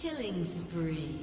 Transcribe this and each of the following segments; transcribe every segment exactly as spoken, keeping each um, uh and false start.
Killing spree.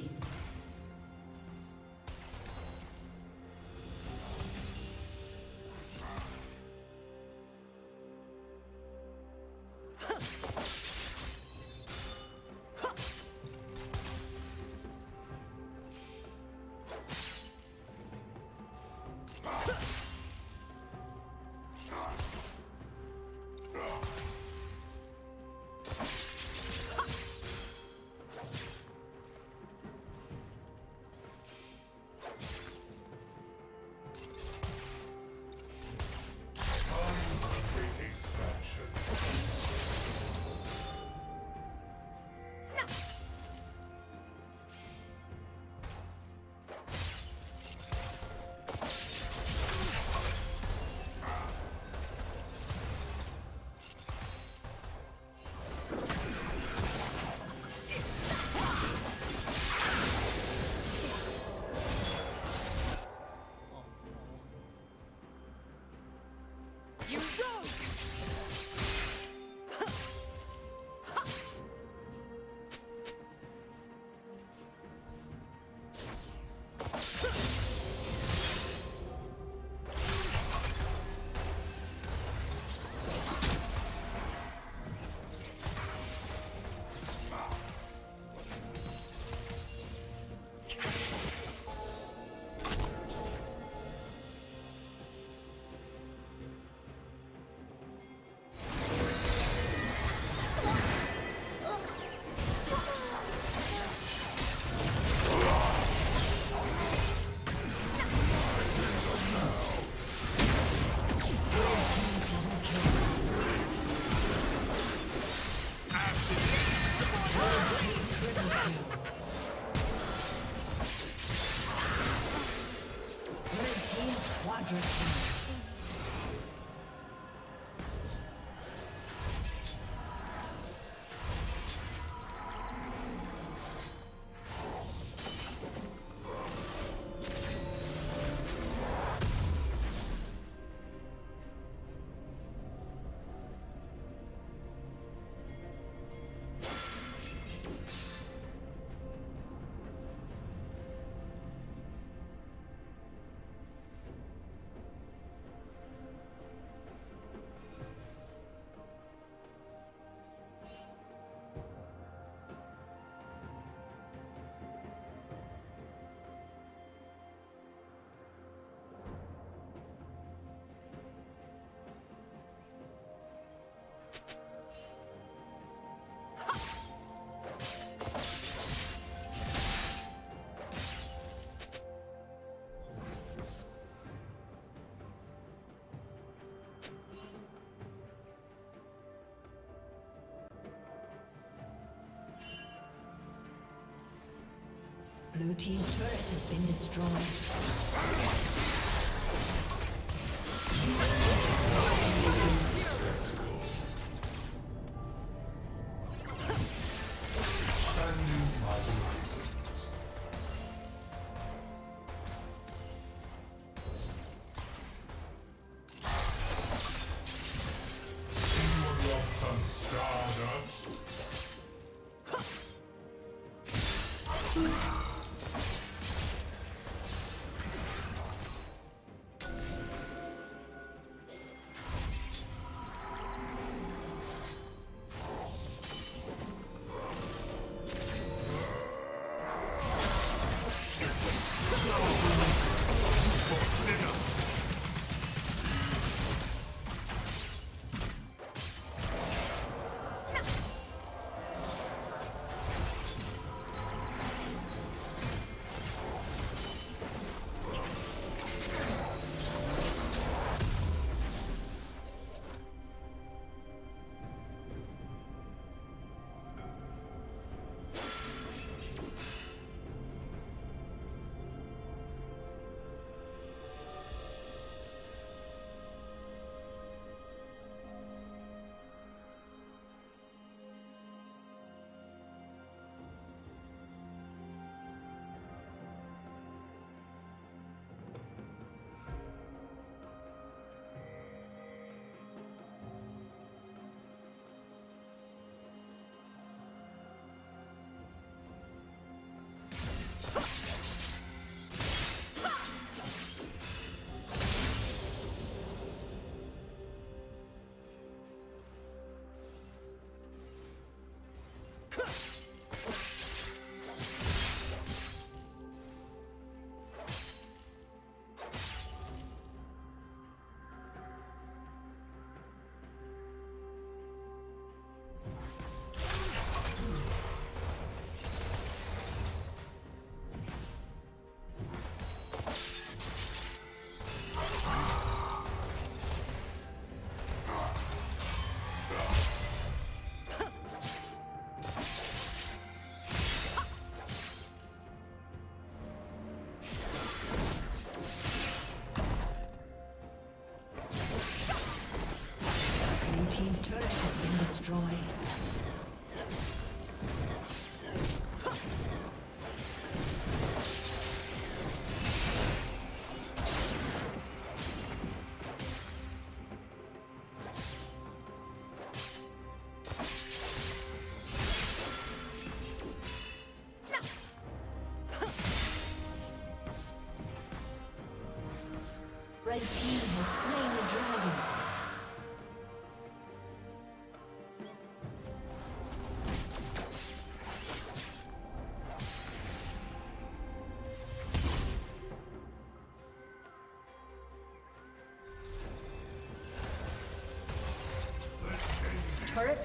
Blue team's turret has been destroyed. Red team has slain the dragon. Turret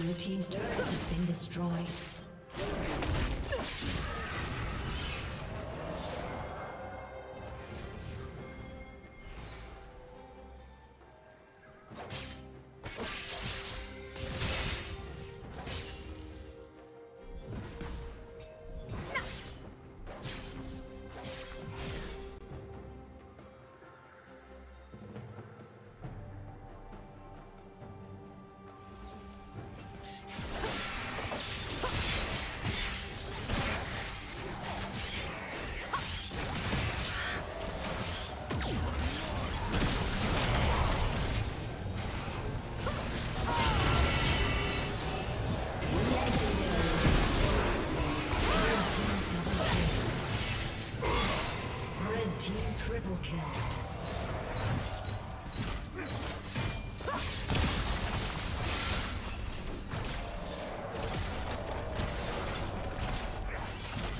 Blue team's turret has been destroyed.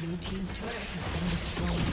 Blue team's turret has been destroyed. Blue team's turret has been destroyed.